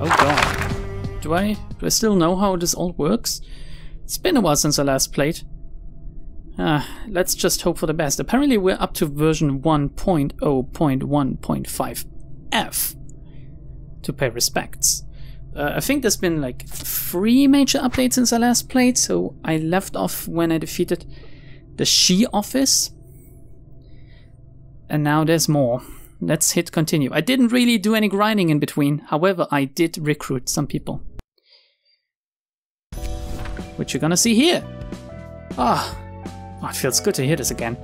Oh god. Do I still know how this all works? It's been a while since I last played. Let's just hope for the best. Apparently we're up to version 1.0.1.5F to pay respects. I think there's been like 3 major updates since I last played, so I left off when I defeated the She-Office. And now there's more. Let's hit continue. I didn't really do any grinding in between, however I did recruit some people. Which you're gonna see here. Oh, it feels good to hear this again.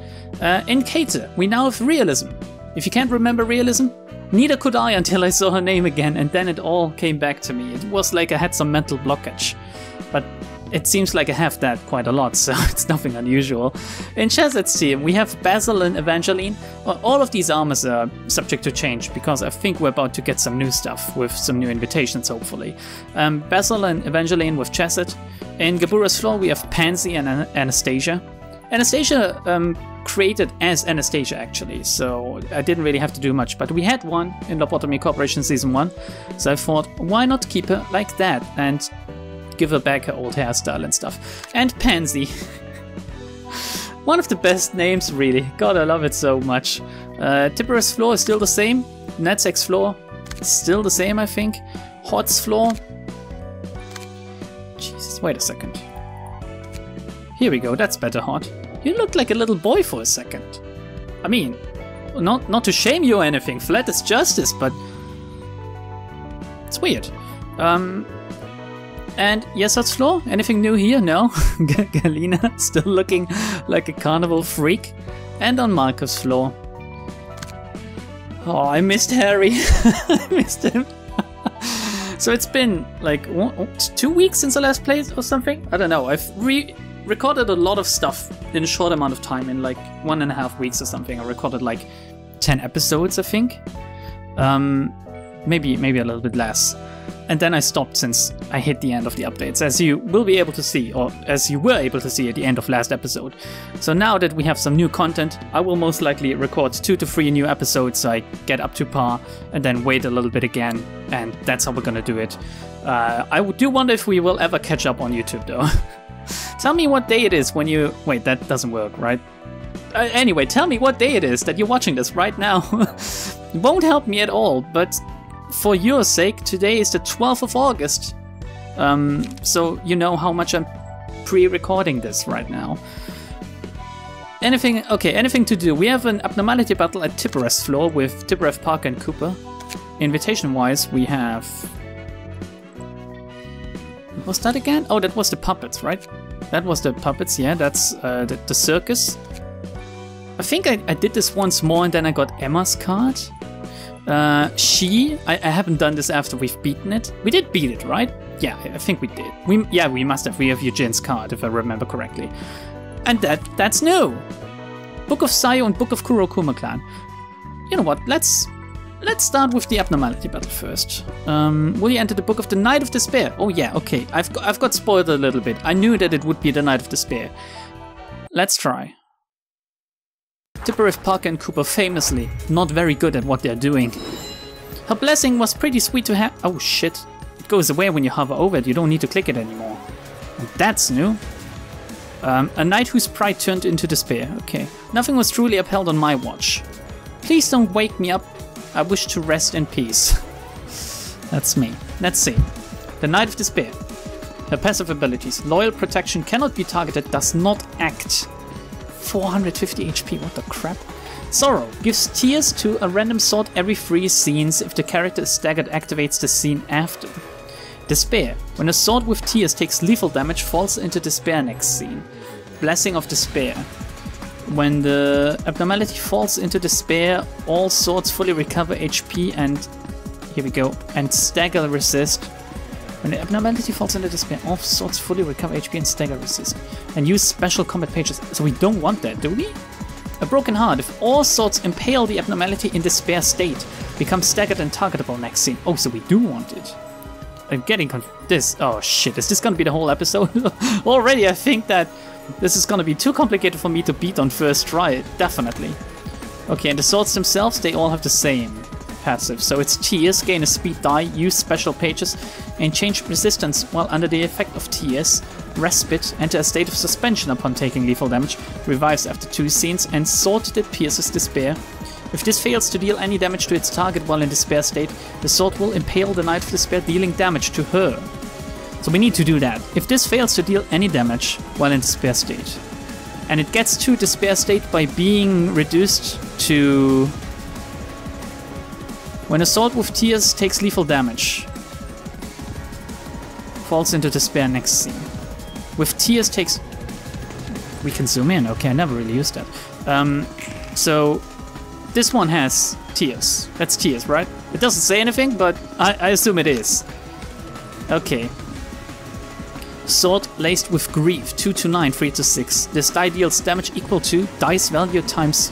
In Cater, we now have realism. If you can't remember realism, neither could I until I saw her name again, and then it all came back to me. It was like I had some mental blockage. But it seems like I have that quite a lot, so it's nothing unusual. In Chazet's team, we have Basil and Evangeline. All of these armors are subject to change, because I think we're about to get some new stuff with some new invitations, hopefully. Basil and Evangeline with Chazet. In Gabura's floor, we have Pansy and Anastasia. Anastasia created as Anastasia, actually, so I didn't really have to do much, but we had one in Lobotomy Corporation Season 1, so I thought, why not keep her like that and give her back her old hairstyle and stuff. And Pansy. One of the best names, really. God, I love it so much. Tipper's floor is still the same. Natsek's floor is still the same, I think. Hot's floor. Jesus, wait a second. Here we go, that's better, Hot. You looked like a little boy for a second. I mean, not to shame you or anything. Flat is justice, but it's weird. And yes, that's floor. Anything new here? No. Galina still looking like a carnival freak. And on Marcus' floor. Oh, I missed Harry. I missed him. So it's been like 2 weeks since I last played or something? I don't know. I've recorded a lot of stuff in a short amount of time, in like 1.5 weeks or something. I recorded like 10 episodes, I think. Maybe a little bit less. And then I stopped since I hit the end of the updates, as you will be able to see, or as you were able to see at the end of last episode. So now that we have some new content, I will most likely record 2 to 3 new episodes so I get up to par, and then wait a little bit again, and that's how we're gonna do it. I do wonder if we will ever catch up on YouTube, though. Tell me what day it is when you... Wait, that doesn't work, right? Anyway, tell me what day it is that you're watching this right now. It won't help me at all, but... for your sake, today is the 12th of August, so you know how much I'm pre-recording this right now. Anything to do. We have an abnormality battle at Tippereth floor with Tippereth Park and Cooper. Invitation-wise, we have... What was that again? Oh, that was the puppets, right? That was the puppets, yeah, that's the circus. I think I did this once more and then I got Emma's card. I haven't done this after we've beaten it. We did beat it, right? Yeah, I think we did. We must have. We have Eugene's card, if I remember correctly. And that's new! Book of Sayo and Book of Kurokumo Clan. You know what, let's start with the abnormality battle first. Will you enter the Book of the Night of Despair? Oh yeah, okay. I've got spoiled a little bit. I knew that it would be the Night of Despair. Let's try. Tippereth Park and Cooper famously not very good at what they're doing. Her blessing was pretty sweet to have. Oh shit. It goes away when you hover over it, you don't need to click it anymore. And that's new. A knight whose pride turned into despair. Okay. Nothing was truly upheld on my watch. Please don't wake me up. I wish to rest in peace. That's me. Let's see. The Knight of Despair. Her passive abilities. Loyal protection cannot be targeted, does not act. 450 HP, what the crap? Sorrow gives tears to a random sword every 3 scenes. If the character is staggered, activates the scene after. Despair. When a sword with tears takes lethal damage, falls into despair next scene. Blessing of Despair. When the abnormality falls into despair, all swords fully recover HP and... Here we go. And stagger resist. When the abnormality falls into despair, all swords fully recover HP and stagger resist. And use special combat pages. So we don't want that, do we? A broken heart. If all swords impale the abnormality in despair state, becomes staggered and targetable next scene. Oh, so we do want it. I'm getting this. Oh shit, is this gonna be the whole episode? Already I think that this is gonna be too complicated for me to beat on first try. Definitely. Okay, and the swords themselves, they all have the same. passive, so it's TS, gain a speed die, use special pages and change resistance while under the effect of TS, respite, enter a state of suspension upon taking lethal damage, revives after 2 scenes, and sword that pierces despair. If this fails to deal any damage to its target while in despair state, the sword will impale the Knight of Despair, dealing damage to her. So we need to do that. If this fails to deal any damage while in despair state, and it gets to despair state by being reduced to... When a sword with tears takes lethal damage, falls into despair next scene. With tears takes... We can zoom in, okay, I never really used that. So this one has tears. That's tears, right? It doesn't say anything, but I assume it is. Okay. Sword laced with grief, 2 to 9, 3 to 6. This die deals damage equal to dice value times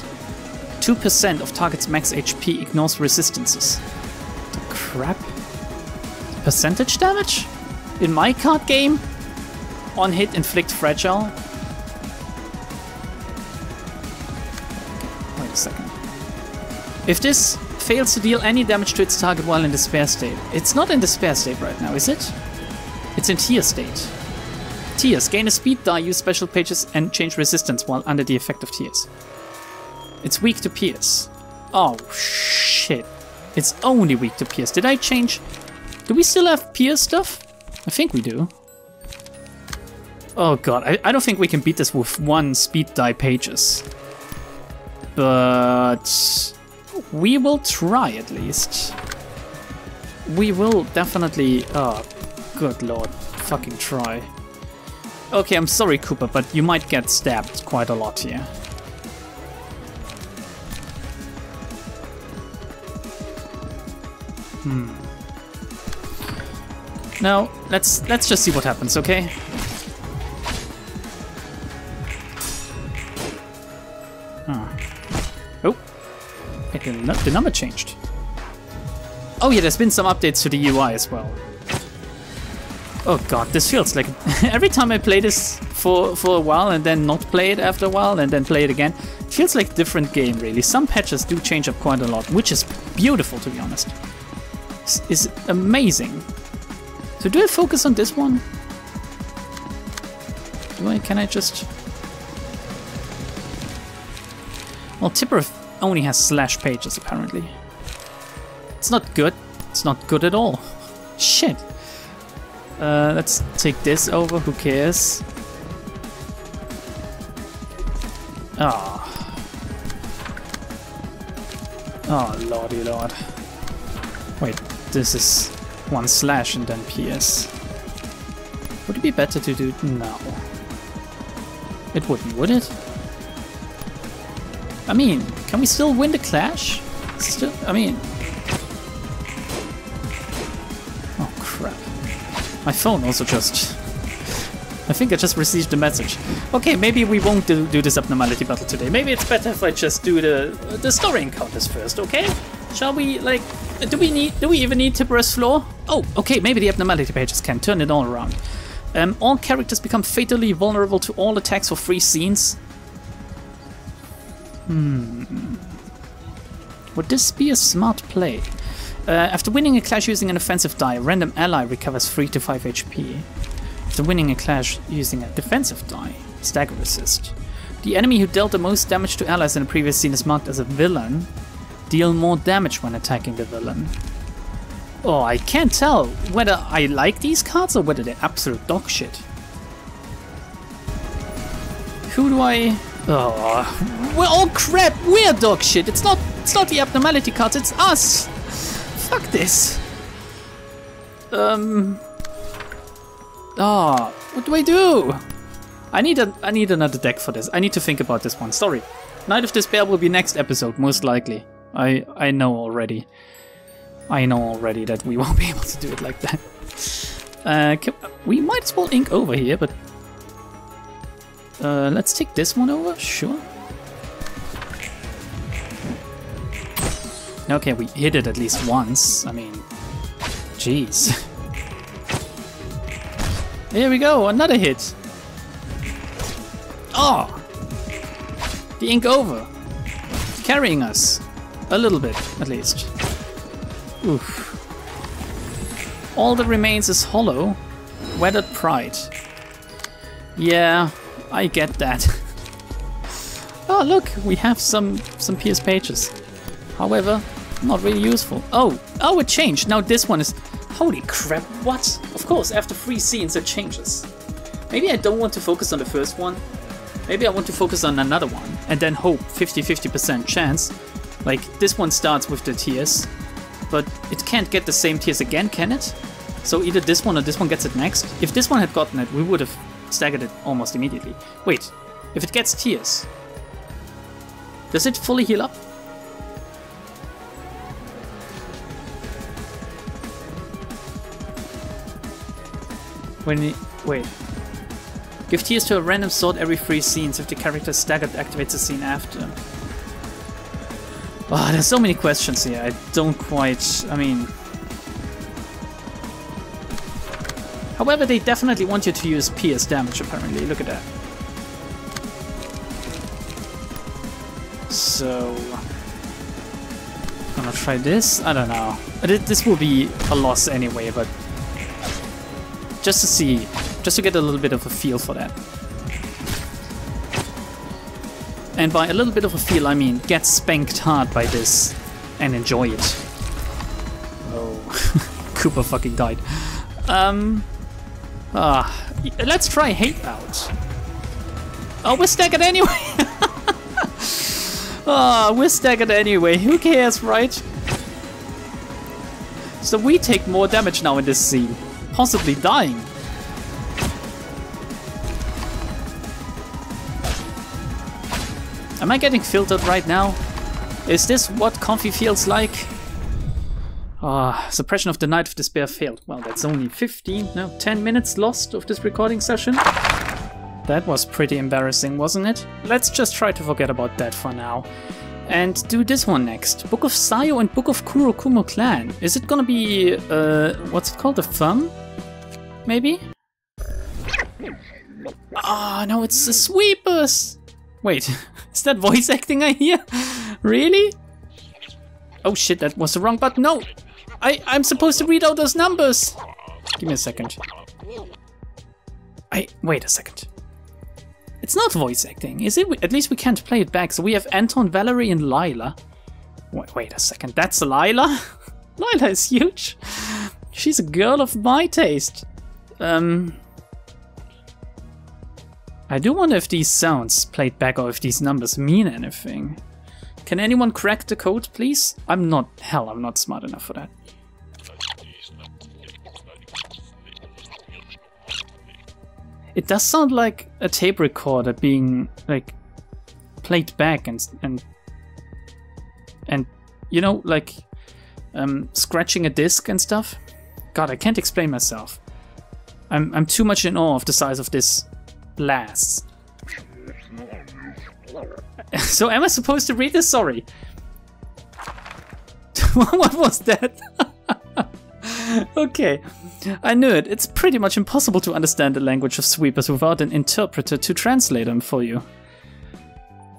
2% of target's max HP, ignores resistances. Crap. Percentage damage? In my card game? On hit, inflict fragile. Wait a second. If this fails to deal any damage to its target while in despair state. It's not in despair state right now, is it? It's in tear state. Tears, gain a speed die, use special pages and change resistance while under the effect of tears. It's weak to pierce. Oh shit. It's only weak to pierce. Did I change? Do we still have pierce stuff? I think we do. Oh god, I don't think we can beat this with 1 speed die pages. But we will try at least. We will definitely... Oh good lord, fucking try. Okay, I'm sorry Cooper, but you might get stabbed quite a lot here. Now, let's just see what happens, okay? Huh. Oh, the number changed. Oh yeah, there's been some updates to the UI as well. Oh god, this feels like... Every time I play this for a while and then not play it after a while and then play it again, it feels like a different game, really. Some patches do change up quite a lot, which is beautiful, to be honest. It's amazing. So do I focus on this one? Do I... Can I just... Well, Tipper only has slash pages, apparently. It's not good. It's not good at all. Shit. Let's take this over, who cares? Ah. Oh. Oh, lordy lord. Wait, this is 1 slash and then PS. Would it be better to do... No. It wouldn't, would it? I mean, can we still win the clash? Still, I mean... Oh, crap. My phone also just... I think I just received a message. Okay, maybe we won't do this abnormality battle today. Maybe it's better if I just do the story encounters first, okay? Shall we, like... Do we even need Tipper's Floor? Oh, okay, maybe the abnormality pages can turn it all around. All characters become fatally vulnerable to all attacks for 3 scenes. Would this be a smart play? After winning a clash using an offensive die, a random ally recovers 3 to 5 HP. After winning a clash using a defensive die, stagger resist. The enemy who dealt the most damage to allies in a previous scene is marked as a villain. Deal more damage when attacking the villain. Oh, I can't tell whether I like these cards or whether they're absolute dog shit. Who do I... Oh, we're all crap, we're dog shit. It's not the abnormality cards, it's us. Fuck this. Ah, oh, what do I do? I need another deck for this. I need to think about this one. Sorry. Knight of Despair will be next episode, most likely. I know already. I know already that we won't be able to do it like that. We might as well ink over here, but let's take this one over, sure. Okay, we hit it at least once. I mean, jeez. Here we go, another hit. Oh, the ink over, carrying us. A little bit, at least. Oof. All that remains is hollow, weathered pride. Yeah, I get that. Oh, look, we have some pierced pages. However, not really useful. Oh, it changed. Now this one is... Holy crap, what? Of course, after 3 scenes it changes. Maybe I don't want to focus on the first one. Maybe I want to focus on another one and then hope 50-50% chance. Like, this one starts with the tears, but it can't get the same tears again, can it? So either this one or this one gets it next. If this one had gotten it, we would have staggered it almost immediately. Wait, if it gets tears, does it fully heal up? Wait. Give tears to a random sword every 3 scenes. If the character is staggered, activates the scene after. Oh, there's so many questions here. I don't quite... I mean... However, they definitely want you to use pierce damage, apparently. Look at that. So... I'm gonna try this? I don't know. This will be a loss anyway, but... Just to see. Just to get a little bit of a feel for that. And by a little bit of a feel, I mean get spanked hard by this and enjoy it. Oh, Cooper fucking died. Let's try hate out. Oh, we're staggered anyway. Oh, we're staggered anyway. Who cares, right? So we take more damage now in this scene, possibly dying. Am I getting filtered right now? Is this what comfy feels like? Suppression of the Night of Despair failed. Well, that's only 10 minutes lost of this recording session. That was pretty embarrassing, wasn't it? Let's just try to forget about that for now. And do this one next. Book of Sayo and Book of Kurokumo Clan. Is it gonna be... what's it called? The thumb? Maybe? Ah, no, it's the sweepers! Wait, is that voice acting I hear? Really? Oh shit, that was the wrong button. No! I'm supposed to read out those numbers! Give me a second. Wait a second. It's not voice acting, is it? At least we can't play it back. So we have Anton, Valerie and Lila. Wait a second, that's Lila? Lila is huge. She's a girl of my taste. I do wonder if these sounds played back or if these numbers mean anything. Can anyone crack the code, please? I'm not smart enough for that. It does sound like a tape recorder being, like, played back and you know, like, scratching a disc and stuff. God, I can't explain myself. I'm too much in awe of the size of this blast. So am I supposed to read this? Sorry. What was that? Okay, I knew it. It's pretty much impossible to understand the language of sweepers without an interpreter to translate them for you.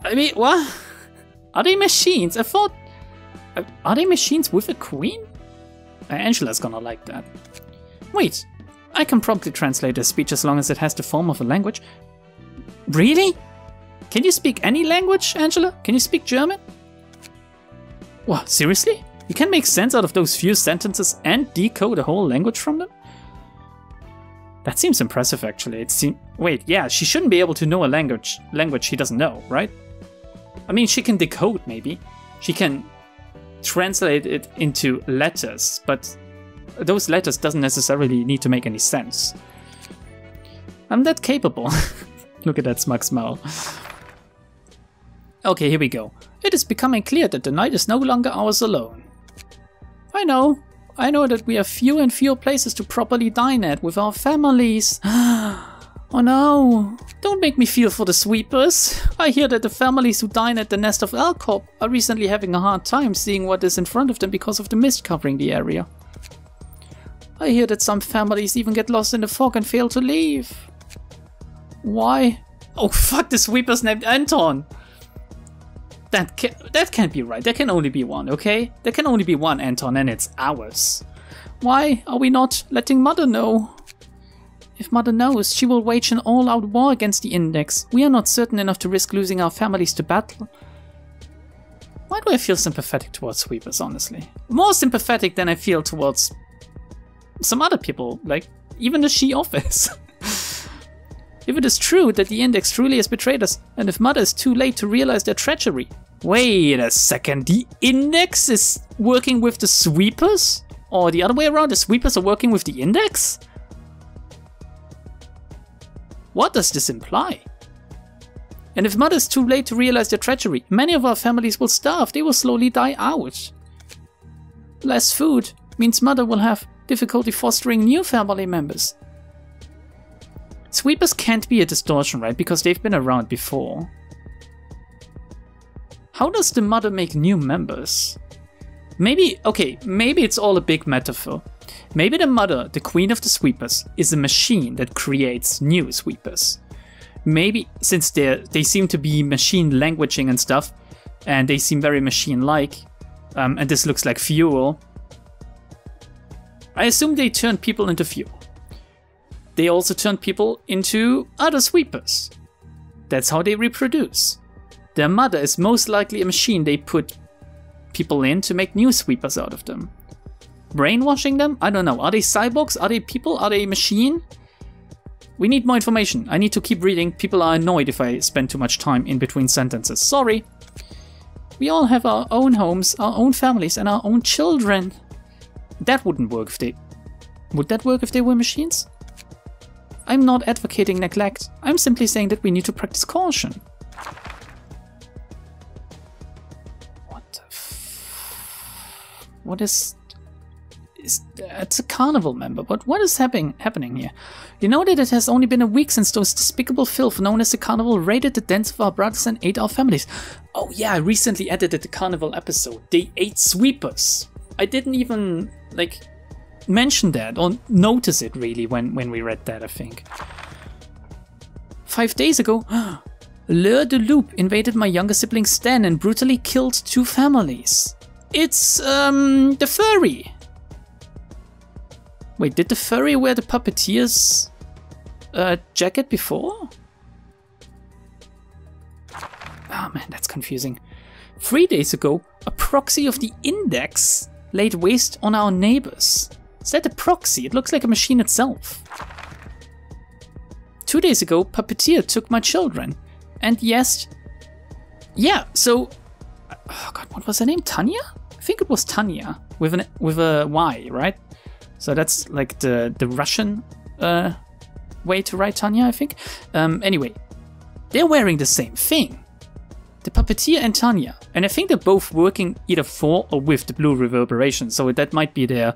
I mean, what? Are they machines? I thought... Are they machines with a queen? Angela's gonna like that. Wait, I can promptly translate their speech as long as it has the form of a language. Really? Can you speak any language, Angela? Can you speak German? What, seriously? You can make sense out of those few sentences and decode a whole language from them? That seems impressive, actually. Wait, yeah, she shouldn't be able to know a language she doesn't know, right? I mean, she can decode, maybe. She can translate it into letters, but... those letters doesn't necessarily need to make any sense. I'm that capable. Look at that smug smile. Okay, here we go. It is becoming clear that the night is no longer ours alone. I know that we have fewer and fewer places to properly dine at with our families. Oh no, don't make me feel for the sweepers. I hear that the families who dine at the nest of L Corp are recently having a hard time seeing what is in front of them because of the mist covering the area. I hear that some families even get lost in the fog and fail to leave. Why? Oh fuck, the sweeper's named Anton! That can't be right. There can only be one, okay? There can only be one, Anton, and it's ours. Why are we not letting Mother know? If Mother knows, she will wage an all-out war against the Index. We are not certain enough to risk losing our families to battle. Why do I feel sympathetic towards sweepers, honestly? More sympathetic than I feel towards some other people, like even the She-Office. If it is true that the Index truly has betrayed us, and if Mother is too late to realize their treachery... Wait a second, the Index is working with the sweepers? Or the other way around, the sweepers are working with the Index? What does this imply? And if Mother is too late to realize their treachery, many of our families will starve, they will slowly die out. Less food means Mother will have difficulty fostering new family members. Sweepers can't be a distortion, right? Because they've been around before. How does the Mother make new members? Maybe, okay, maybe it's all a big metaphor. Maybe the Mother, the Queen of the Sweepers, is a machine that creates new sweepers. Maybe, since they seem to be machine languaging and stuff, and they seem very machine-like, and this looks like fuel, I assume they turn people into fuel. They also turn people into other sweepers. That's how they reproduce. Their Mother is most likely a machine they put people in to make new sweepers out of them. Brainwashing them? I don't know. Are they cyborgs? Are they people? Are they a machine? We need more information. I need to keep reading. People are annoyed if I spend too much time in between sentences. Sorry. We all have our own homes, our own families, and our own children. That wouldn't work if they... Would that work if they were machines? I'm not advocating neglect. I'm simply saying that we need to practice caution. What is... It's a carnival member, but what is happening here? You know that it has only been a week since those despicable filth known as the carnival raided the dens of our brothers and ate our families. Oh yeah, I recently edited the carnival episode. They ate sweepers. I didn't even, like... mention that or notice it really when we read that, I think. 5 days ago, Leur de Loup invaded my younger sibling Stan and brutally killed two families. It's the furry. Wait, did the furry wear the puppeteer's jacket before? Oh man, that's confusing. 3 days ago, a proxy of the Index laid waste on our neighbors. Is that a proxy? It looks like a machine itself. 2 days ago, Puppeteer took my children. And yes... Yeah, so... Oh god, what was her name? Tanya? I think it was Tanya. With a Y, right? So that's like the Russian way to write Tanya, I think. Anyway, they're wearing the same thing. The Puppeteer and Tanya. And I think they're both working either for or with the Blue Reverberation. So that might be their...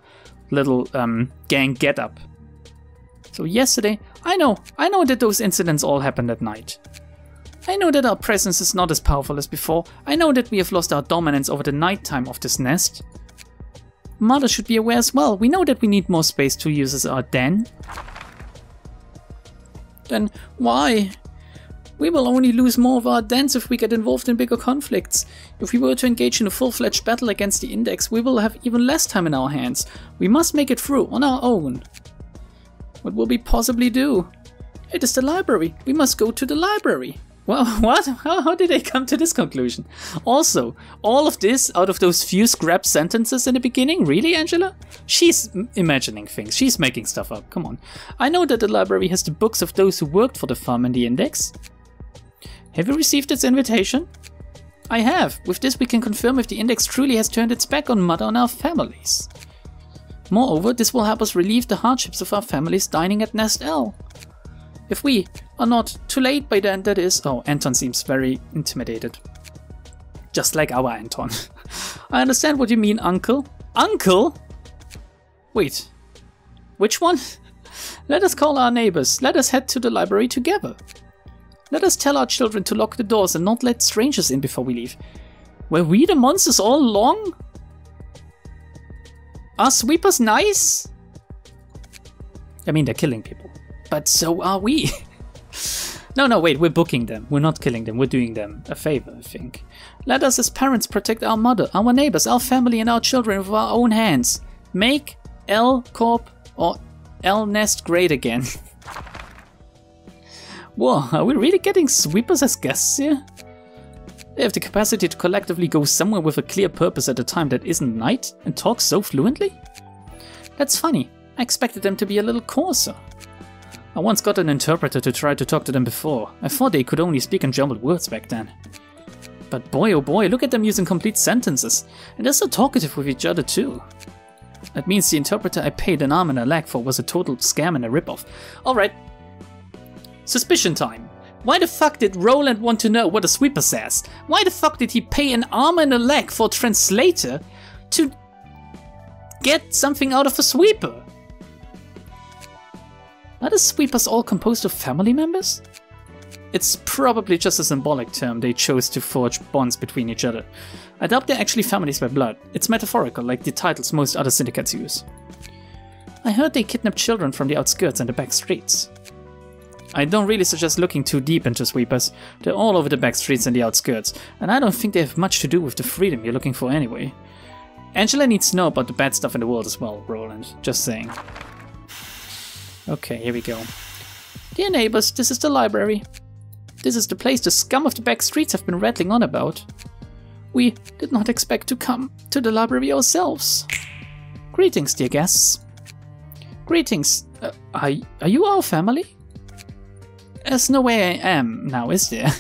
little gang getup. So yesterday, I know that those incidents all happened at night. I know that our presence is not as powerful as before. I know that we have lost our dominance over the nighttime of this nest. Mother should be aware as well. We know that we need more space to use as our den. Then why? We will only lose more of our dens if we get involved in bigger conflicts. If we were to engage in a full-fledged battle against the Index, we will have even less time in our hands. We must make it through, on our own. What will we possibly do? It is the library. We must go to the library. Well, what? How did they come to this conclusion? Also, all of this out of those few scrap sentences in the beginning? Really, Angela? She's imagining things. She's making stuff up. Come on. I know that the library has the books of those who worked for the farm and the Index. Have you received its invitation? I have. With this we can confirm if the Index truly has turned its back on Mother and our families. Moreover, this will help us relieve the hardships of our families dining at Nest L. If we are not too late by then, that is... Oh, Anton seems very intimidated. Just like our Anton. I understand what you mean, Uncle. Uncle? Wait. Which one? Let us call our neighbors. Let us head to the library together. Let us tell our children to lock the doors and not let strangers in before we leave. Were we the monsters all along? Are sweepers nice? I mean, they're killing people. But so are we. No, wait, we're booking them. We're not killing them, we're doing them a favor, I think. Let us as parents protect our mother, our neighbors, our family and our children with our own hands. Make L Corp or L Nest great again. Whoa, are we really getting sweepers as guests here? They have the capacity to collectively go somewhere with a clear purpose at a time that isn't night and talk so fluently? That's funny. I expected them to be a little coarser. I once got an interpreter to try to talk to them before. I thought they could only speak in jumbled words back then. But boy oh boy, look at them using complete sentences. And they're so talkative with each other too. That means the interpreter I paid an arm and a leg for was a total scam and a ripoff. Alright. Suspicion time. Why the fuck did Roland want to know what a sweeper says? Why the fuck did he pay an arm and a leg for a translator to get something out of a sweeper? Are the sweepers all composed of family members? It's probably just a symbolic term they chose to forge bonds between each other. I doubt they're actually families by blood. It's metaphorical, like the titles most other syndicates use. I heard they kidnap children from the outskirts and the back streets. I don't really suggest looking too deep into sweepers. They're all over the back streets and the outskirts, and I don't think they have much to do with the freedom you're looking for anyway. Angela needs to know about the bad stuff in the world as well, Roland. Just saying. Okay, here we go. Dear neighbors, this is the library. This is the place the scum of the back streets have been rattling on about. We did not expect to come to the library ourselves. Greetings, dear guests. Greetings. Are you our family? There's no way I am now, is there?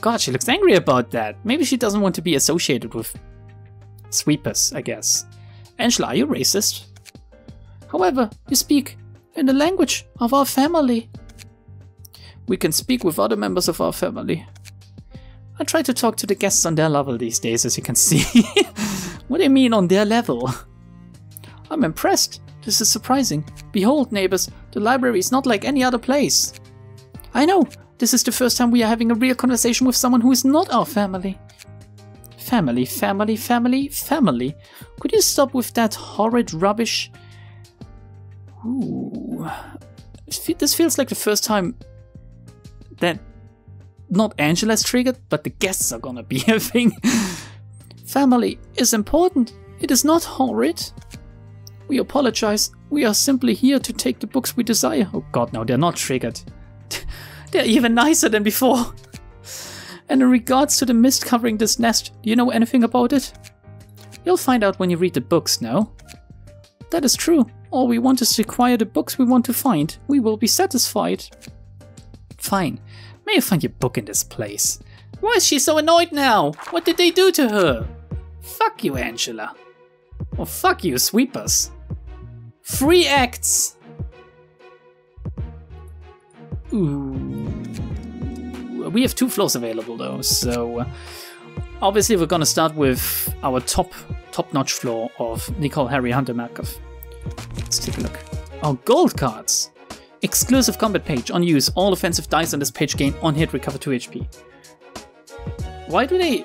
God, she looks angry about that. Maybe she doesn't want to be associated with sweepers, I guess. Angela, are you racist? However, you speak in the language of our family. We can speak with other members of our family. I try to talk to the guests on their level these days, as you can see. What do you mean on their level? I'm impressed. This is surprising. Behold, neighbors, the library is not like any other place. I know, this is the first time we are having a real conversation with someone who is not our family. Family, family, family, family. Could you stop with that horrid rubbish? Ooh. This feels like the first time that not Angela's triggered, but the guests are gonna be having. Family is important. It is not horrid. We apologize. We are simply here to take the books we desire. Oh god, no, they're not triggered. They're even nicer than before. And in regards to the mist covering this nest, do you know anything about it? You'll find out when you read the books, no? That is true. All we want is to acquire the books we want to find. We will be satisfied. Fine. May you find your book in this place. Why is she so annoyed now? What did they do to her? Fuck you, Angela. Or fuck you, sweepers. Free acts! Ooh. We have two floors available though, so obviously we're gonna start with our top-notch floor of Nicole Harry Hunter Markov. Let's take a look. Oh, gold cards! Exclusive combat page, on use, all offensive dice on this page gain on hit, recover 2 HP. Why do they...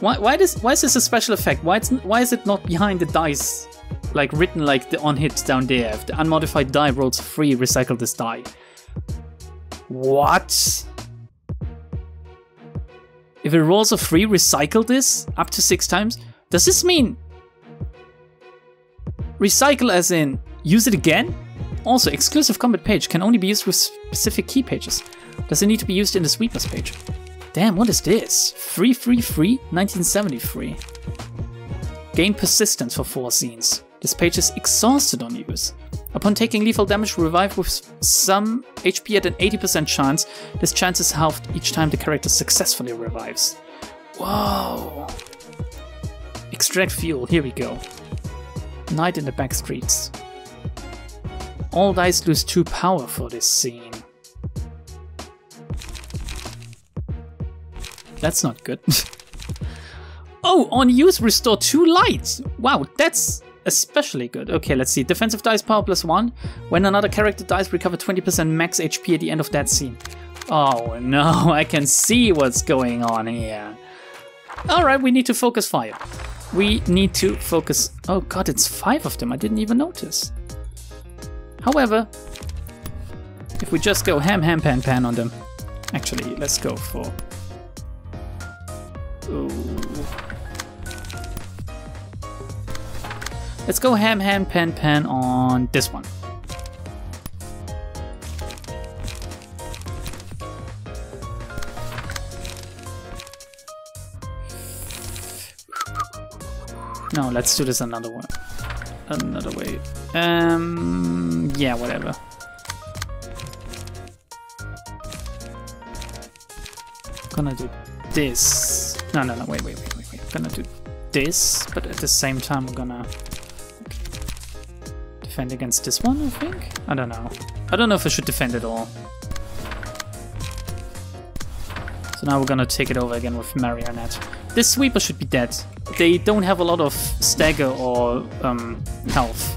Why is this a special effect? Why is it not behind the dice? Like written like the on hit down there. If the unmodified die rolls free, recycle this die. What? If it rolls a free, recycle this up to 6 times? Does this mean recycle as in use it again? Also, exclusive combat page can only be used with specific key pages. Does it need to be used in the sweepers page? Damn, what is this? Free 1973. Gain persistence for 4 scenes. This page is exhausted on use. Upon taking lethal damage, revive with some HP at an 80% chance. This chance is halved each time the character successfully revives. Whoa! Extract fuel, here we go. Night in the back streets. All dice lose 2 power for this scene. That's not good. Oh, on use, restore 2 light. Wow, that's especially good. Okay, let's see. Defensive dice power +1. When another character dies, recover 20% max HP at the end of that scene. Oh no, I can see what's going on here. Alright, we need to focus fire. We need to focus... Oh god, it's 5 of them. I didn't even notice. However, if we just go ham ham pan pan on them, actually let's go for let's go ham ham pan pan on this one. No, let's do this another one. Another way. Yeah, whatever. Gonna do this. No, wait. I'm gonna do this, but at the same time I'm gonna defend against this one, I think? I don't know. I don't know if I should defend at all. So now we're gonna take it over again with Marionette. This sweeper should be dead. They don't have a lot of stagger or health.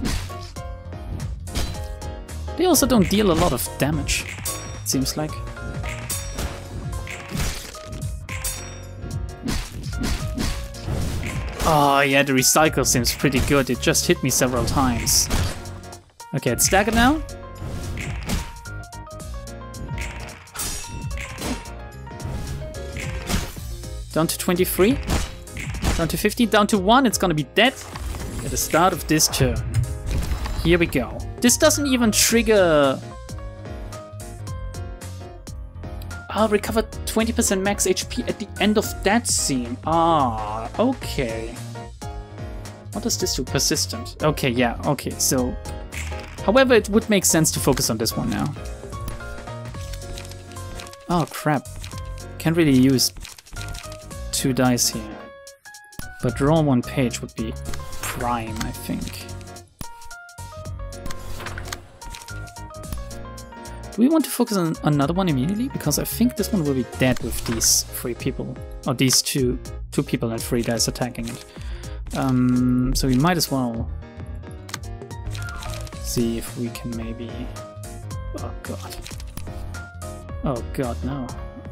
They also don't deal a lot of damage, it seems like. Oh yeah, the recycle seems pretty good. It just hit me several times. Okay, it's staggered now. Down to 23. Down to 50. Down to 1. It's gonna be dead at the start of this turn. Here we go. This doesn't even trigger... I'll recover 20% max HP at the end of that scene. Ah, okay. What does this do? Persistent. Okay, yeah, okay, so... However, it would make sense to focus on this one now. Oh, crap. Can't really use two dice here. But draw one page would be prime, I think. Do we want to focus on another one immediately? Because I think this one will be dead with these three people. Or these two people and three guys attacking it. So we might as well see if we can maybe... Oh god. Oh god, no.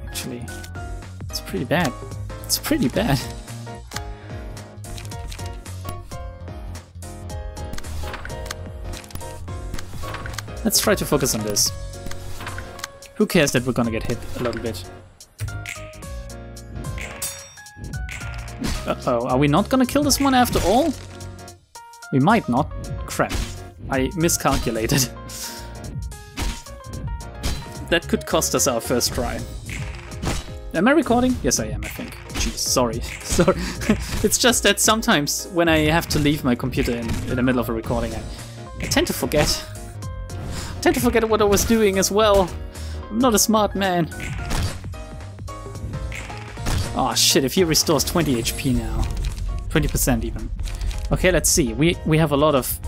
Actually, it's pretty bad. It's pretty bad. Let's try to focus on this. Who cares that we're gonna get hit a little bit? Uh-oh, are we not gonna kill this one after all? We might not. Crap. I miscalculated. That could cost us our first try. Am I recording? Yes, I am, I think. Jeez, sorry. Sorry. It's just that sometimes when I have to leave my computer in the middle of a recording, I tend to forget. I tend to forget what I was doing as well. I'm not a smart man. Oh shit, if he restores 20 HP now. 20% even. Okay, let's see. We have a lot of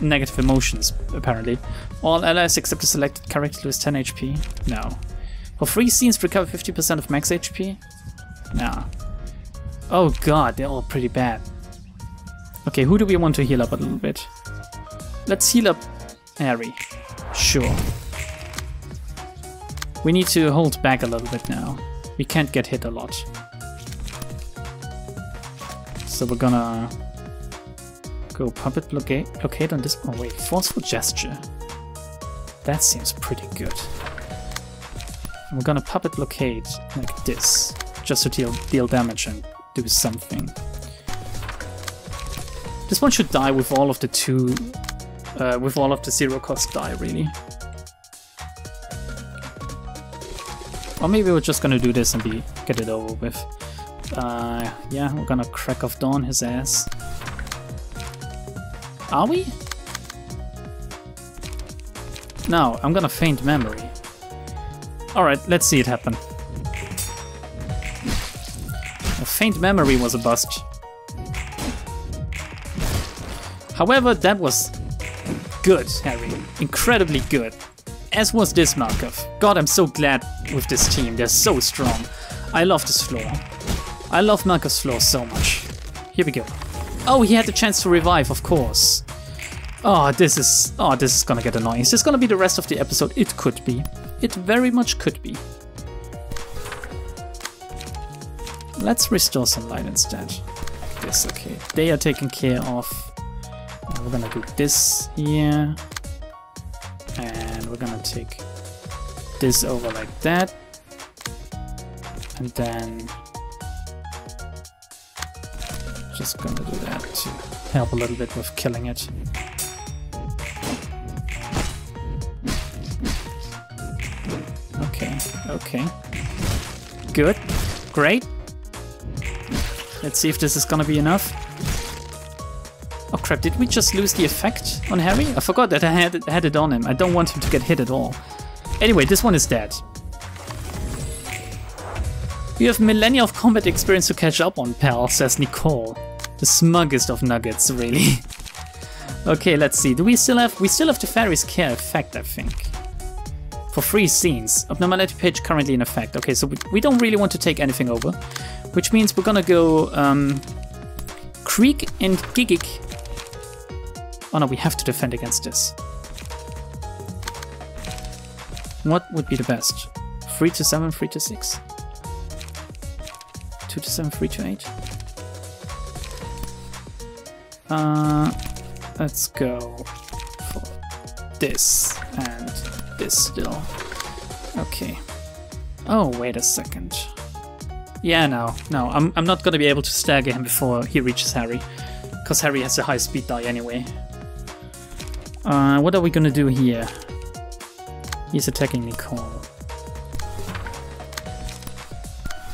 negative emotions, apparently. All allies except the selected character lose 10 HP? No. For 3 scenes, recover 50% of max HP? Nah. Oh god, they're all pretty bad. Okay, who do we want to heal up a little bit? Let's heal up Harry. Sure. We need to hold back a little bit now. We can't get hit a lot. So we're gonna go puppet blockade on this one. Oh, wait, forceful gesture. That seems pretty good. And we're gonna puppet blockade like this, just to deal damage and do something. This one should die with all of the zero cost die, really. Or maybe we're just gonna do this and get it over with. Yeah, we're gonna crack off Dawn his ass. Are we? No, I'm gonna feint memory. Alright, let's see it happen. A feint memory was a bust. However, that was good, Harry. Incredibly good. As was this Markov. God, I'm so glad with this team. They're so strong. I love this floor. I love Markov's floor so much. Here we go. Oh, he had the chance to revive, of course. Oh, this is gonna get annoying. Is this gonna be the rest of the episode? It could be. It very much could be. Let's restore some light instead. Like this, okay. They are taken care of. We're gonna do this here. take this over like that, and then just gonna do that to help a little bit with killing it. Okay, okay, good, great. Let's see if this is gonna be enough. Oh crap, did we just lose the effect on Harry? I forgot that I had it on him. I don't want him to get hit at all. Anyway, this one is dead. You have millennia of combat experience to catch up on, pal, says Nicole. The smuggest of nuggets, really. Okay, let's see. Do we still have the Fairy's Care effect, I think. For 3 scenes. Abnormality page currently in effect. Okay, so we don't really want to take anything over. Which means we're gonna go Creek and Gigik. Oh no, we have to defend against this. What would be the best? 3 to 7, 3 to 6? 2 to 7, 3 to 8? Let's go for this and this still. Okay. Oh, wait a second. Yeah, no, I'm not gonna be able to stagger him before he reaches Harry. Because Harry has a high speed die anyway. What are we gonna do here? He's attacking Nicole.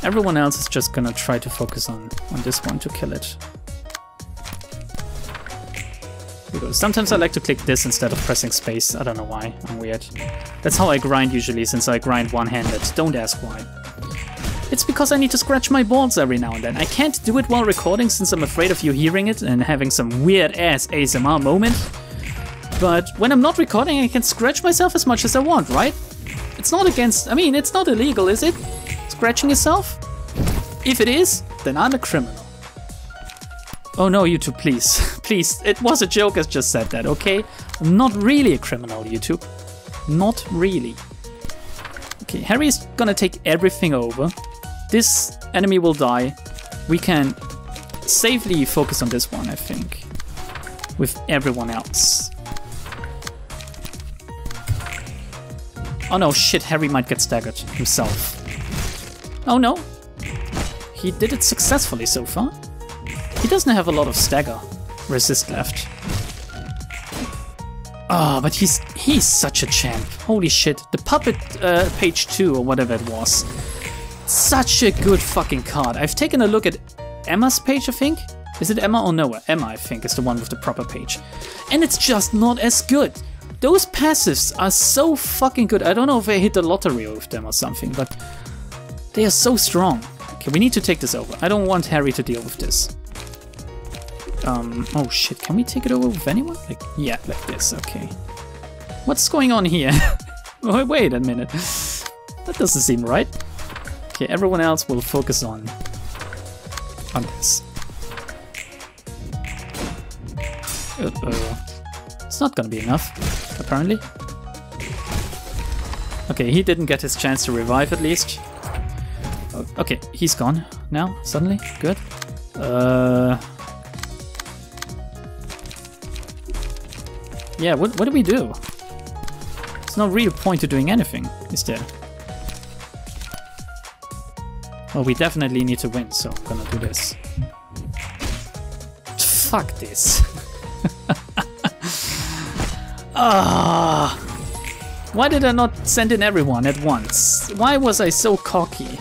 Everyone else is just gonna try to focus on this one to kill it. Because sometimes I like to click this instead of pressing space. I don't know why, I'm weird. That's how I grind usually, since I grind one-handed. Don't ask why. It's because I need to scratch my balls every now and then. I can't do it while recording since I'm afraid of you hearing it and having some weird-ass ASMR moment. But when I'm not recording, I can scratch myself as much as I want, right? It's not against... I mean, it's not illegal, is it? Scratching yourself? If it is, then I'm a criminal. Oh no, YouTube, please. Please, it was a joke I just said that, okay? I'm not really a criminal, YouTube. Not really. Okay, Harry's gonna take everything over. This enemy will die. We can safely focus on this one, I think. With everyone else. Oh no, shit, Harry might get staggered himself. Oh no. He did it successfully so far. He doesn't have a lot of stagger resist left. Ah, oh, but he's such a champ. Holy shit. The puppet page 2 or whatever it was. Such a good fucking card. I've taken a look at Emma's page, I think. Is it Emma or Noah? Emma, I think, is the one with the proper page. And it's just not as good. Those passives are so fucking good. I don't know if I hit the lottery with them or something, but they are so strong. Okay, we need to take this over. I don't want Harry to deal with this. Oh shit, can we take it over with anyone? Like, yeah, like this, okay. What's going on here? Wait a minute. That doesn't seem right. Okay, everyone else will focus on this. Uh-oh. It's not gonna be enough, apparently. Okay, he didn't get his chance to revive at least. Okay, he's gone now, suddenly. Good. Yeah, what do we do? There's no real point to doing anything, is there? Well, we definitely need to win, so I'm gonna do this. Fuck this. Ah! Why did I not send in everyone at once? Why was I so cocky?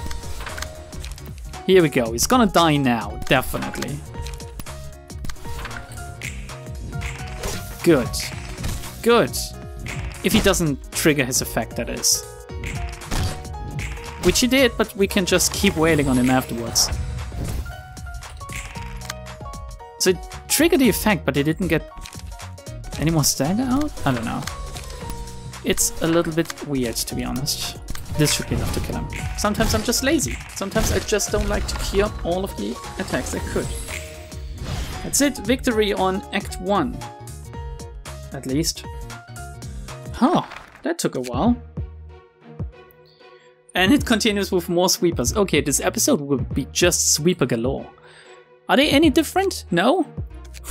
Here we go, he's gonna die now, definitely. Good. Good. If he doesn't trigger his effect, that is. Which he did, but we can just keep wailing on him afterwards. So it triggered the effect, but it didn't get... any more stagger out? I don't know. It's a little bit weird, to be honest. This should be enough to kill him. Sometimes I'm just lazy. Sometimes I just don't like to clear all of the attacks I could. That's it. Victory on Act 1. At least. Huh. That took a while. And it continues with more sweepers. Okay, this episode will be just sweeper galore. Are they any different? No?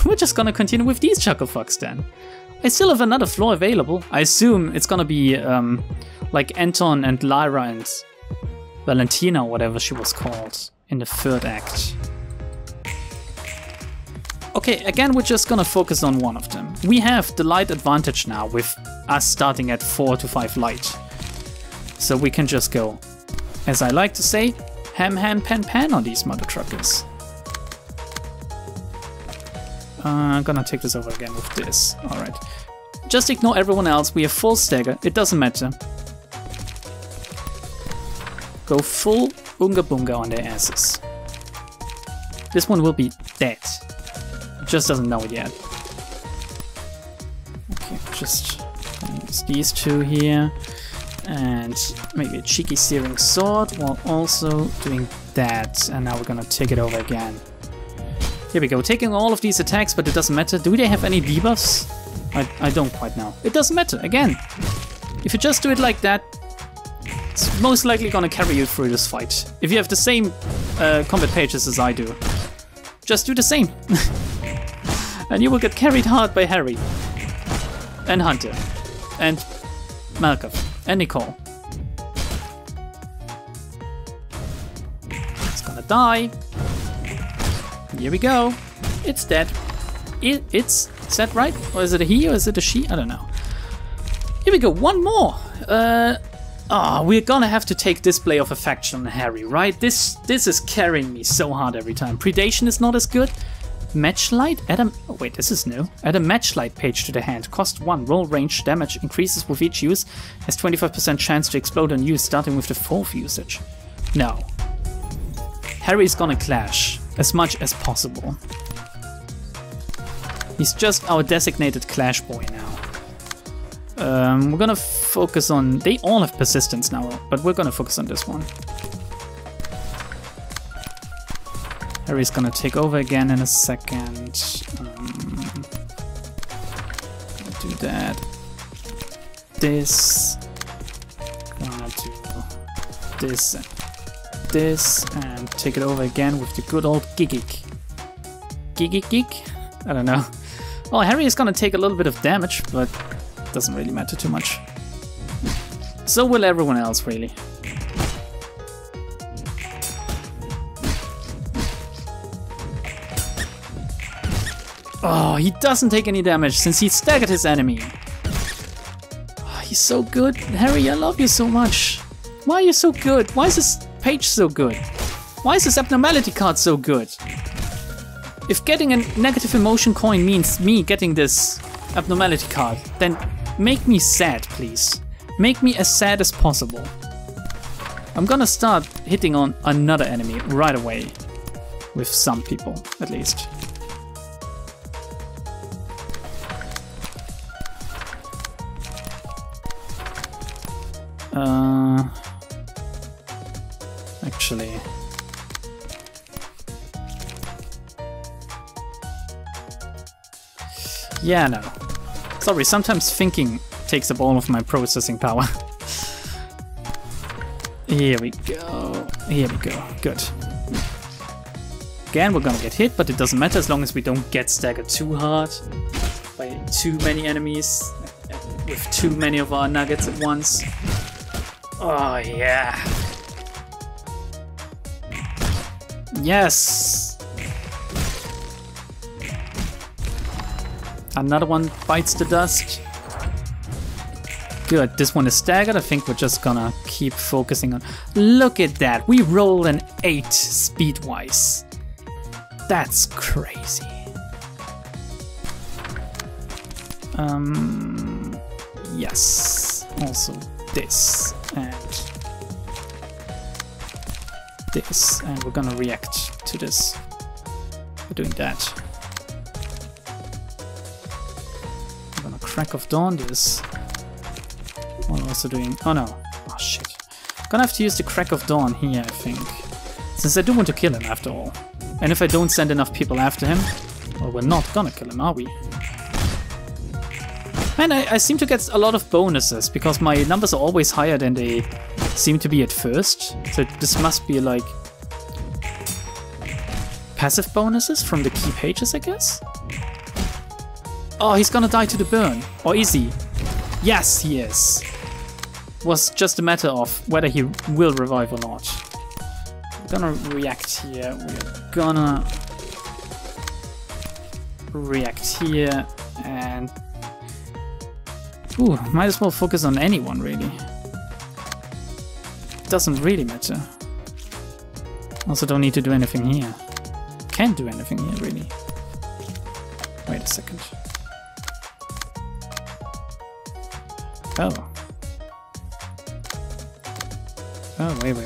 We're just gonna continue with these chucklefucks then. I still have another floor available. I assume it's gonna be like Anton and Lyra and Valentina, whatever she was called, in the third act. Okay, again, we're just gonna focus on one of them. We have the light advantage now, with us starting at 4 to 5 light. So we can just go, as I like to say, ham ham pan pan on these mother truckers. I'm gonna take this over again with this. Alright. Just ignore everyone else, we have full stagger, it doesn't matter. Go full Oonga Boonga on their asses. This one will be dead. Just doesn't know it yet. Okay, just use these two here. And maybe a cheeky searing sword while also doing that. And now we're gonna take it over again. Here we go, taking all of these attacks, but it doesn't matter. Do they have any debuffs? I don't quite know. It doesn't matter, again. If you just do it like that, it's most likely gonna carry you through this fight. If you have the same combat pages as I do, just do the same. And you will get carried hard by Harry. And Hunter. And Malkov. And Nicole. It's gonna die. Here we go. It's dead. Is that right? Or is it a he or is it a she? I don't know. Here we go. One more. We're gonna have to take Display of Affection, Harry, right? This is carrying me so hard every time. Predation is not as good. Matchlight? Oh wait, this is new. Add a matchlight page to the hand. Cost 1. Roll range. Damage increases with each use. Has 25% chance to explode on use, starting with the 4th usage. No. Harry's gonna clash as much as possible. He's just our designated clash boy now. We're gonna focus on... They all have persistence now, but we're gonna focus on this one. Harry's gonna take over again in a second. Do that. This. Gonna do this and this, and take it over again with the good old Gigik. Gigik? I don't know. Well, Harry is gonna take a little bit of damage, but it doesn't really matter too much. So will everyone else, really. Oh, he doesn't take any damage since he staggered his enemy. Oh, he's so good. Harry, I love you so much. Why are you so good? Why is this page so good? Why is this abnormality card so good? If getting a negative emotion coin means me getting this abnormality card, then make me sad, please. Make me as sad as possible. I'm gonna start hitting on another enemy right away. With some people, at least. Actually, yeah, no. Sorry, sometimes thinking takes up all of my processing power. Here we go. Here we go. Good. Again, we're gonna get hit, but it doesn't matter as long as we don't get staggered too hard by too many enemies with too many of our nuggets at once. Oh, yeah. Yes! Another one bites the dust. Good, this one is staggered. I think we're just gonna keep focusing on... Look at that! We rolled an 8 speed-wise. That's crazy. Yes. Also this. And this, and we're gonna react to this. We're doing that. I'm gonna crack of dawn this. While also doing. Oh no! Oh shit! I'm gonna have to use the crack of dawn here, I think, since I do want to kill him after all. And if I don't send enough people after him, well, we're not gonna kill him, are we? Man, I seem to get a lot of bonuses because my numbers are always higher than they seem to be at first, so this must be like passive bonuses from the key pages, I guess? Oh, he's gonna die to the burn. Or is he? Yes, he is. Was just a matter of whether he will revive or not. We're gonna react here. We're gonna react here and... Ooh, might as well focus on anyone, really. Doesn't really matter. Also don't need to do anything here. Can't do anything here, really. Wait a second. Oh. Oh, wait.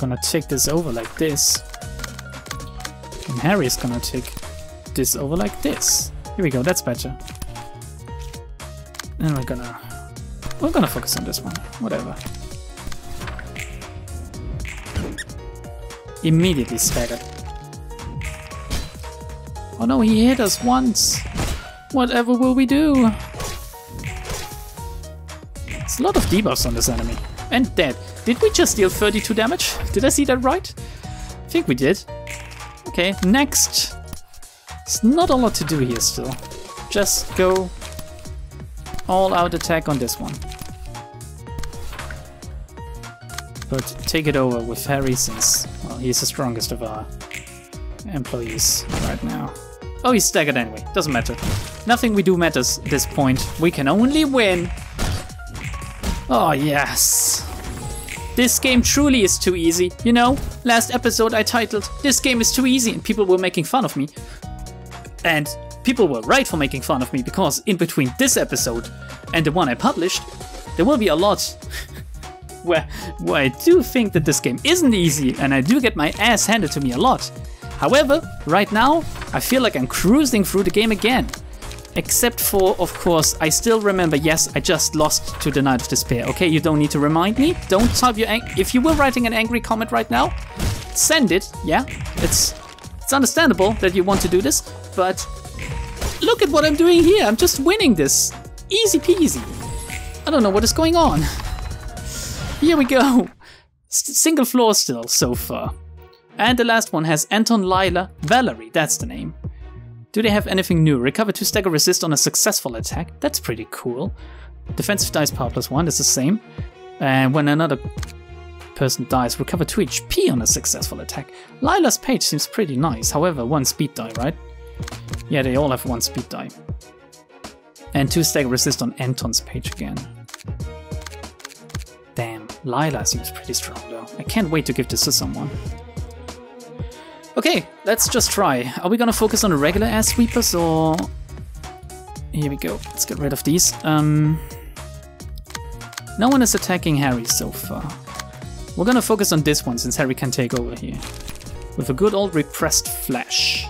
Gonna take this over like this. And Harry's gonna take this over like this. Here we go, that's better. And we're gonna focus on this one. Whatever. Immediately staggered. Oh no, he hit us once. Whatever will we do? It's a lot of debuffs on this enemy. And dead. Did we just deal 32 damage? Did I see that right? I think we did. Okay, next. It's not a lot to do here still. Just go all out attack on this one. But take it over with Harry since, well, he's the strongest of our employees right now. Oh, he's staggered anyway. Doesn't matter. Nothing we do matters at this point. We can only win. Oh, yes. This game truly is too easy. You know, last episode I titled, "This game is too easy," and people were making fun of me. And people were right for making fun of me, because in between this episode and the one I published, there will be a lot where I do think that this game isn't easy and I do get my ass handed to me a lot. However, right now, I feel like I'm cruising through the game again. Except for, of course, I still remember, yes, I just lost to the Knight of Despair. Okay, you don't need to remind me. Don't type your if you were writing an angry comment right now, send it. Yeah, it's understandable that you want to do this, but look at what I'm doing here. I'm just winning this. Easy peasy. I don't know what is going on. Here we go. Single floor still so far. And the last one has Anton, Lila, Valerie. That's the name. Do they have anything new? Recover 2 stagger resist on a successful attack. That's pretty cool. Defensive dice power +1. That's the same. And when another person dies, recover 2 HP on a successful attack. Lila's page seems pretty nice. However, 1 speed die, right? Yeah, they all have 1 speed die. And 2 stagger resist on Anton's page again. Damn, Lila seems pretty strong though. I can't wait to give this to someone. Okay, let's just try. Are we gonna focus on the regular ass sweepers or... Here we go, let's get rid of these. No one is attacking Harry so far. We're gonna focus on this one since Harry can take over here. With a good old repressed flash.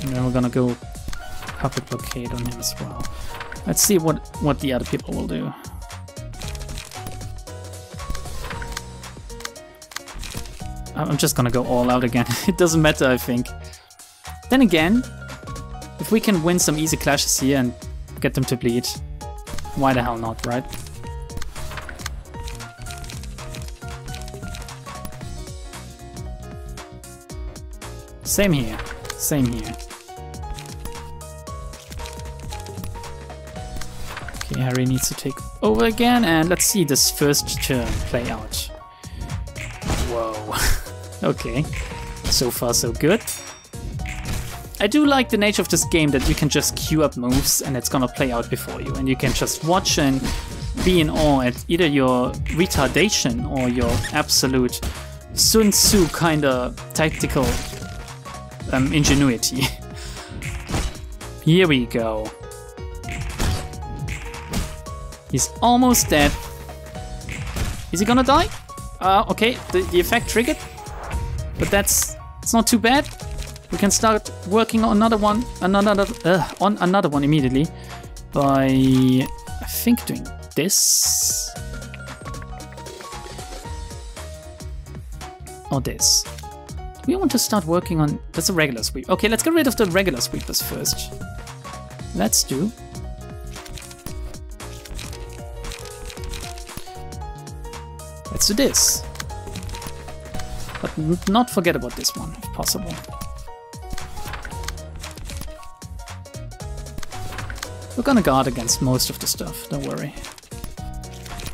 And then we're gonna go puppet blockade on him as well. Let's see what the other people will do. I'm just gonna go all out again. It doesn't matter, I think. Then again, if we can win some easy clashes here and get them to bleed, why the hell not, right? Same here. Same here. Okay, Harry needs to take over again, and let's see this first turn play out. Whoa. Okay, so far so good. I do like the nature of this game that you can just queue up moves and it's gonna play out before you and you can just watch and be in awe at either your retardation or your absolute Sun Tzu kinda tactical ingenuity. Here we go. He's almost dead. Is he gonna die? Okay, the effect triggered. But it's not too bad. We can start working on another one immediately by, I think, doing this or this. Do we want to start working on... That's a regular sweep. Okay, let's get rid of the regular sweepers first. Let's do. Let's do this. But we would not forget about this one, if possible. We're gonna guard against most of the stuff, don't worry.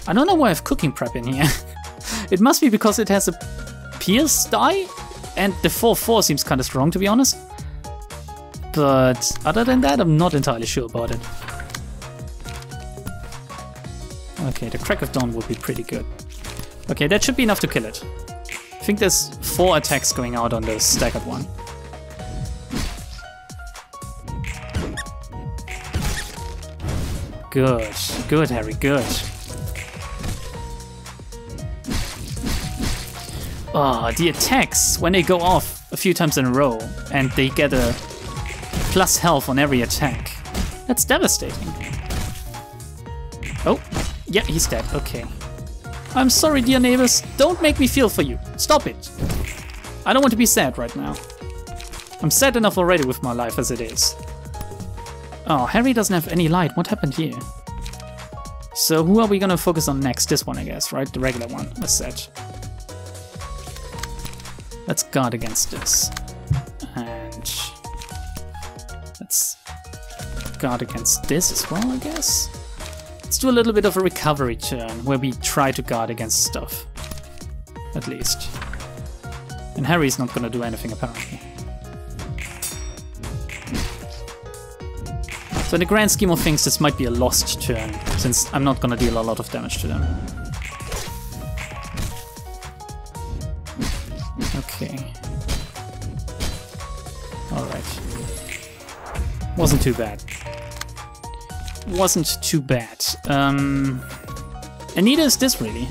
I don't know why I have cooking prep in here. It must be because it has a pierce die? And the 4-4 seems kinda strong, to be honest. But other than that, I'm not entirely sure about it. Okay, the Crack of Dawn will be pretty good. Okay, that should be enough to kill it. I think there's 4 attacks going out on the staggered one. Good, good Harry, good. Ah, the attacks, when they go off a few times in a row and they get a plus health on every attack. That's devastating. Oh, yeah, he's dead, okay. I'm sorry, dear neighbors, don't make me feel for you. Stop it. I don't want to be sad right now. I'm sad enough already with my life as it is. Oh, Harry doesn't have any light, what happened here? So who are we gonna focus on next? This one, I guess, right? The regular one, as said. Let's guard against this. And let's guard against this as well, I guess. Let's do a little bit of a recovery turn where we try to guard against stuff. At least. And Harry's not gonna do anything apparently. So in the grand scheme of things this might be a lost turn since I'm not gonna deal a lot of damage to them. Okay. Alright. Wasn't too bad. Wasn't too bad. And neither is this really.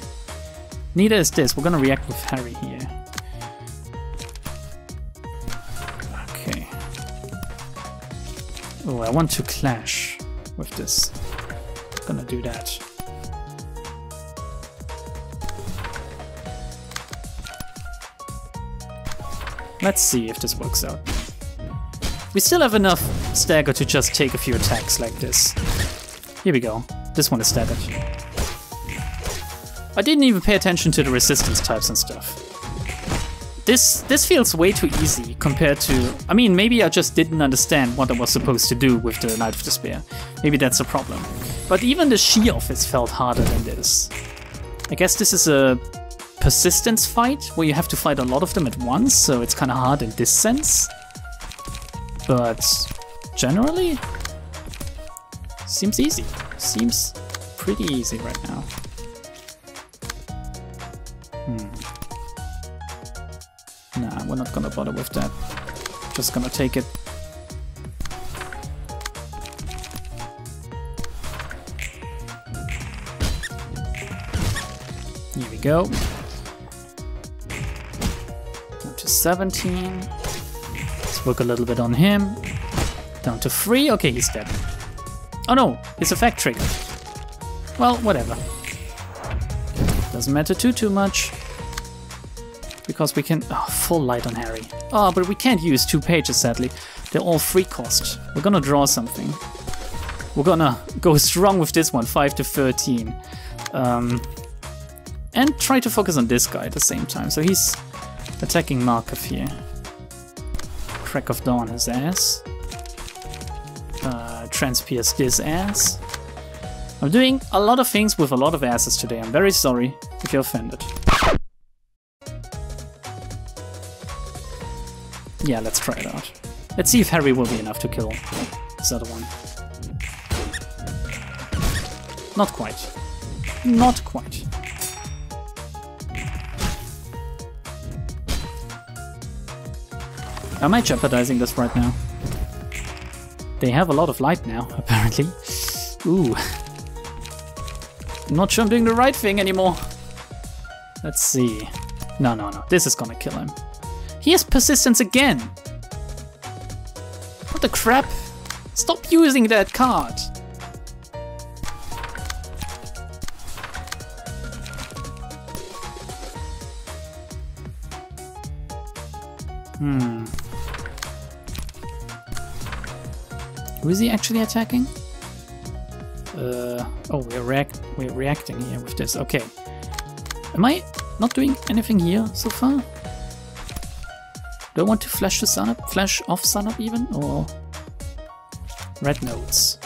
Neither is this. We're gonna react with Harry here. Okay. Oh, I want to clash with this. Gonna do that. Let's see if this works out. We still have enough stagger to just take a few attacks like this. Here we go. This one is staggered. I didn't even pay attention to the resistance types and stuff. This feels way too easy compared to... I mean, maybe I just didn't understand what I was supposed to do with the Knight of Despair. Maybe that's a problem. But even the She-Office felt harder than this. I guess this is a... persistence fight, where you have to fight a lot of them at once, so it's kind of hard in this sense. But generally, seems easy. Seems pretty easy right now. Nah, we're not gonna bother with that. Just gonna take it. Here we go. 17. Let's work a little bit on him. Down to 3. Okay, he's dead. Oh no, his effect triggered. Well, whatever. Doesn't matter too much. Because we can... Oh, full light on Harry. Oh, but we can't use 2 pages, sadly. They're all free cost. We're gonna draw something. We're gonna go strong with this one, 5 to 13. And try to focus on this guy at the same time. So he's... attacking Markov here. Crack of Dawn his ass. Transpierce this ass. I'm doing a lot of things with a lot of asses today. I'm very sorry if you're offended. Yeah, let's try it out. Let's see if Harry will be enough to kill this other one. Not quite. Not quite. Am I jeopardizing this right now? They have a lot of light now, apparently. Ooh. I'm not sure I'm doing the right thing anymore. Let's see. No, no, no. This is gonna kill him. He has persistence again! What the crap? Stop using that card! Hmm... Who is he actually attacking? Oh, we're reacting here with this. Okay. Am I not doing anything here so far? Do I want to flash the sun up? Flash off sun up even? Or red nodes?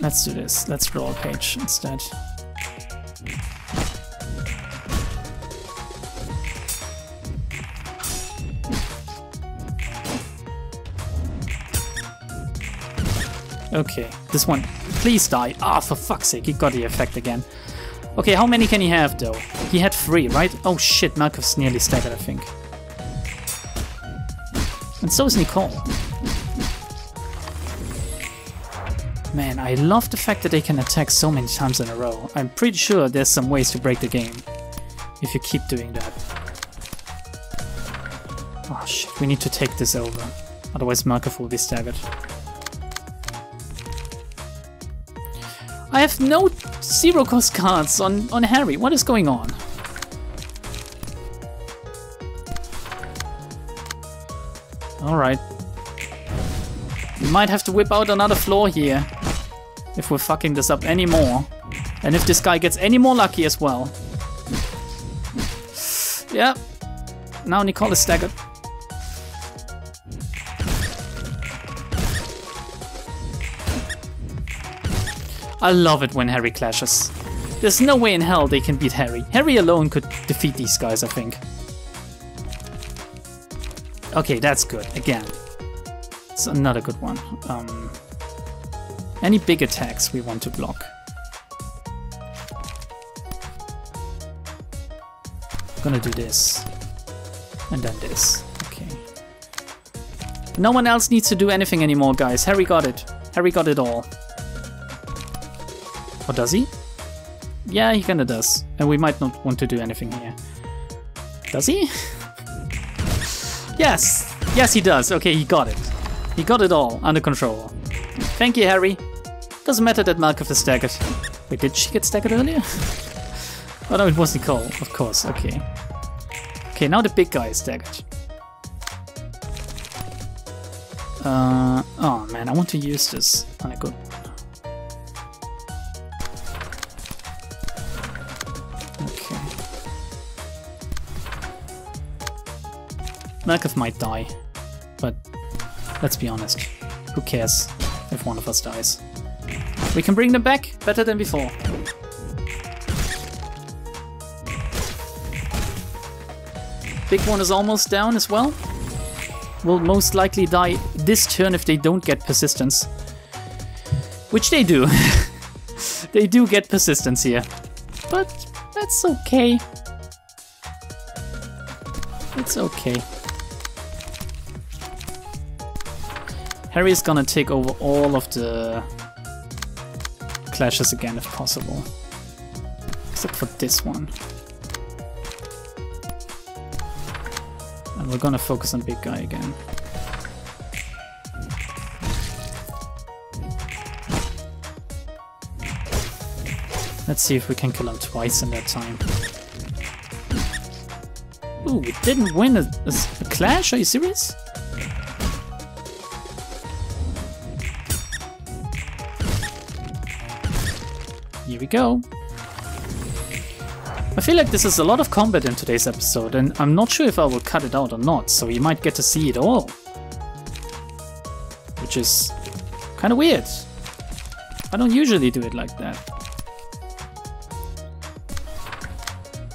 Let's do this. Let's draw a page instead. Okay, this one. Please die. Ah, for fuck's sake, he got the effect again. Okay, how many can he have, though? He had 3, right? Oh shit, Malkov's nearly staggered, I think. And so is Nicole. Man, I love the fact that they can attack so many times in a row. I'm pretty sure there's some ways to break the game if you keep doing that. Oh shit, we need to take this over. Otherwise Malkov will be staggered. I have no zero-cost cards on Harry. What is going on? Alright. We might have to whip out another floor here if we're fucking this up anymore. And if this guy gets any more lucky as well. Yep. Now Nicole is staggered. I love it when Harry clashes. There's no way in hell they can beat Harry. Harry alone could defeat these guys, I think. Okay, that's good. Again. It's another good one. Any big attacks we want to block. I'm gonna do this. And then this. Okay. No one else needs to do anything anymore, guys. Harry got it. Harry got it all. Or does he? Yeah, he kinda does. And we might not want to do anything here. Does he? Yes! Yes, he does. Okay, he got it. He got it all under control. Thank you, Harry. Doesn't matter that Malkov is staggered. Wait, did she get staggered earlier? Oh no, it was Nicole, of course. Okay. Okay, now the big guy is staggered. Oh man, I want to use this. Oh, good. Malkov might die, but let's be honest, who cares if one of us dies? We can bring them back better than before. Big one is almost down as well. Will most likely die this turn if they don't get persistence. Which they do. They do get persistence here, but that's okay. It's okay. Harry is gonna take over all of the clashes again if possible. Except for this one. And we're gonna focus on big guy again. Let's see if we can kill him twice in that time. Ooh, it didn't win a clash? Are you serious? Here we go. I feel like this is a lot of combat in today's episode, and I'm not sure if I will cut it out or not, so you might get to see it all. Which is kind of weird. I don't usually do it like that.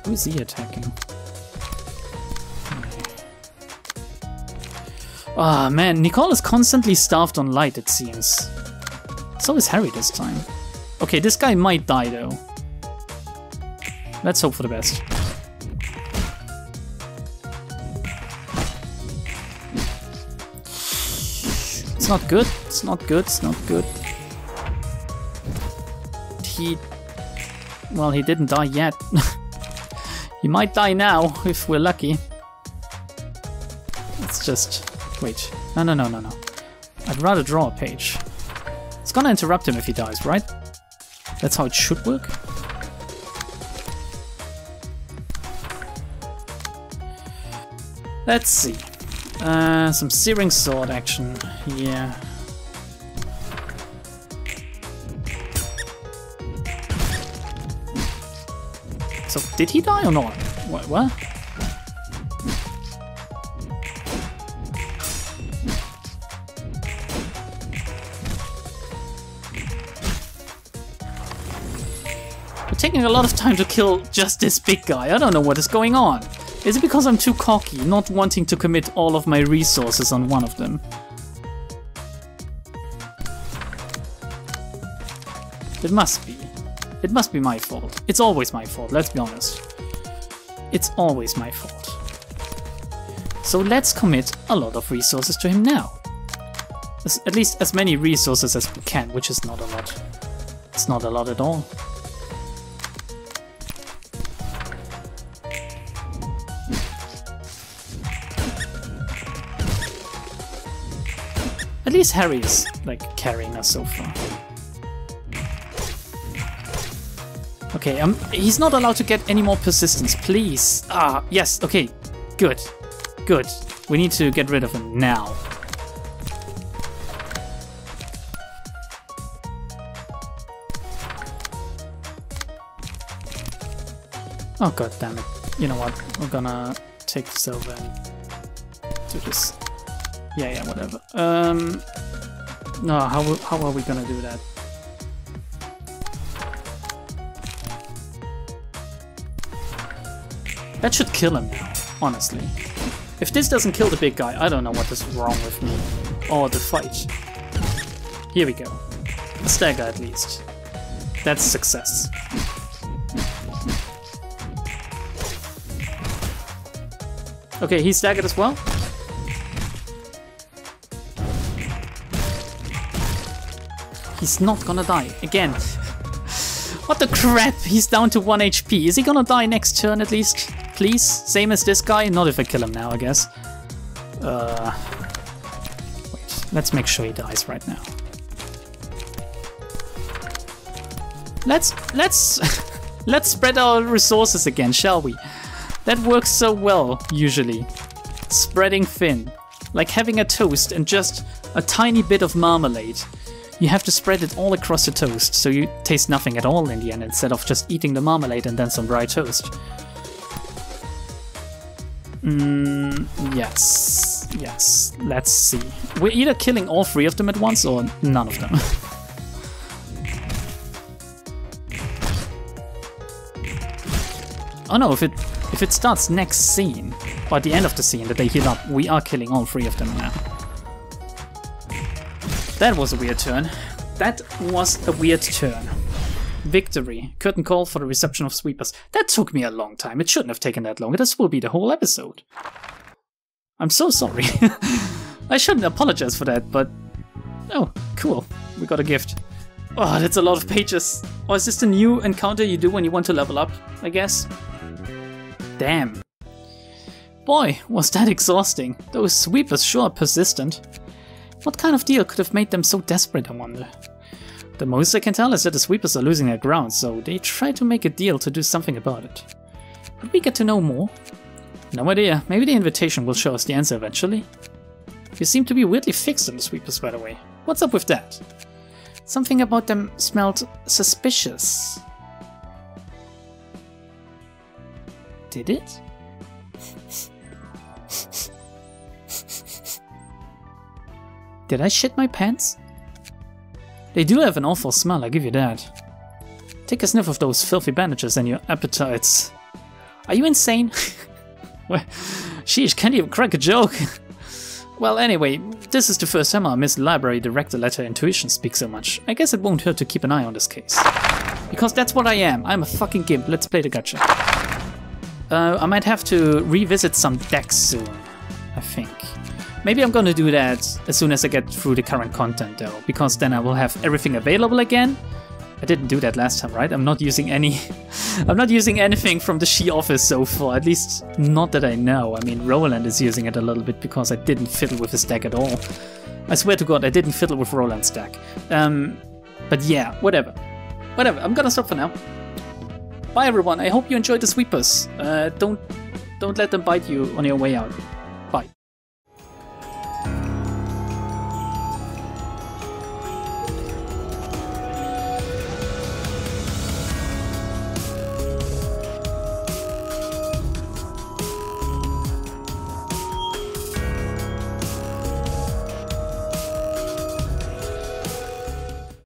Who is he attacking? Ah, man, Nicole is constantly starved on light, it seems. So is Harry this time. Okay, this guy might die though. Let's hope for the best. It's not good. It's not good. It's not good. He... well, he didn't die yet. He might die now, if we're lucky. Let's just... wait. No, no, no, no, no. I'd rather draw a page. It's gonna interrupt him if he dies, right? That's how it should work. Let's see. Some searing sword action here. So, did he die or not? What? We're taking a lot of time to kill just this big guy. I don't know what is going on. Is it because I'm too cocky, not wanting to commit all of my resources on one of them? It must be. It must be my fault. It's always my fault, let's be honest. It's always my fault. So let's commit a lot of resources to him now. At least as many resources as we can, which is not a lot. It's not a lot at all. At least Harry is, like, carrying us so far. Okay, he's not allowed to get any more persistence, please. Ah, yes, okay, good, good. We need to get rid of him now. Oh, god damn it. You know what? We're gonna take the silver and do this. Yeah, yeah, whatever. No, how are we gonna do that? That should kill him, honestly. If this doesn't kill the big guy, I don't know what is wrong with me. Or the fight. Here we go. A stagger at least. That's success. Okay, he's staggered as well. He's not gonna die again. What the crap? He's down to 1 HP. Is he gonna die next turn at least? Please? Same as this guy? Not if I kill him now, I guess. Wait, let's make sure he dies right now. Let's spread our resources again, shall we? That works so well, usually. Spreading thin. Like having a toast and just a tiny bit of marmalade. You have to spread it all across the toast, so you taste nothing at all in the end, instead of just eating the marmalade and then some dry toast. Yes. Yes. Let's see. We're either killing all three of them at once, or none of them. Oh no, if it starts next scene, or at the end of the scene that they heal up, we are killing all three of them now. That was a weird turn. That was a weird turn. Victory. Curtain call for the reception of sweepers. That took me a long time. It shouldn't have taken that long. This will be the whole episode. I'm so sorry. I shouldn't apologize for that, but... Oh, cool. We got a gift. Oh, that's a lot of pages. Or is this the new encounter you do when you want to level up, I guess? Damn. Boy, was that exhausting. Those sweepers sure are persistent. What kind of deal could have made them so desperate, I wonder? The most I can tell is that the sweepers are losing their ground, so they tried to make a deal to do something about it. Could we get to know more? No idea. Maybe the invitation will show us the answer eventually. You seem to be weirdly fixed on the sweepers, by the way. What's up with that? Something about them smelled suspicious. Did it? Did I shit my pants? They do have an awful smell, I give you that. Take a sniff of those filthy bandages and your appetites. Are you insane? Well, sheesh, can't even crack a joke. Well, anyway, this is the first time our Miss Library Director let her intuition speak so much. I guess it won't hurt to keep an eye on this case. Because that's what I am. I'm a fucking gimp. Let's play the gacha. I might have to revisit some decks soon, I think. Maybe I'm gonna do that as soon as I get through the current content though, because then I will have everything available again. I didn't do that last time, right? I'm not using any... I'm not using anything from the She-Office so far, at least not that I know. I mean, Roland is using it a little bit because I didn't fiddle with his deck at all. I swear to god, I didn't fiddle with Roland's deck. But yeah, whatever. Whatever, I'm gonna stop for now. Bye everyone, I hope you enjoyed the sweepers. Don't let them bite you on your way out.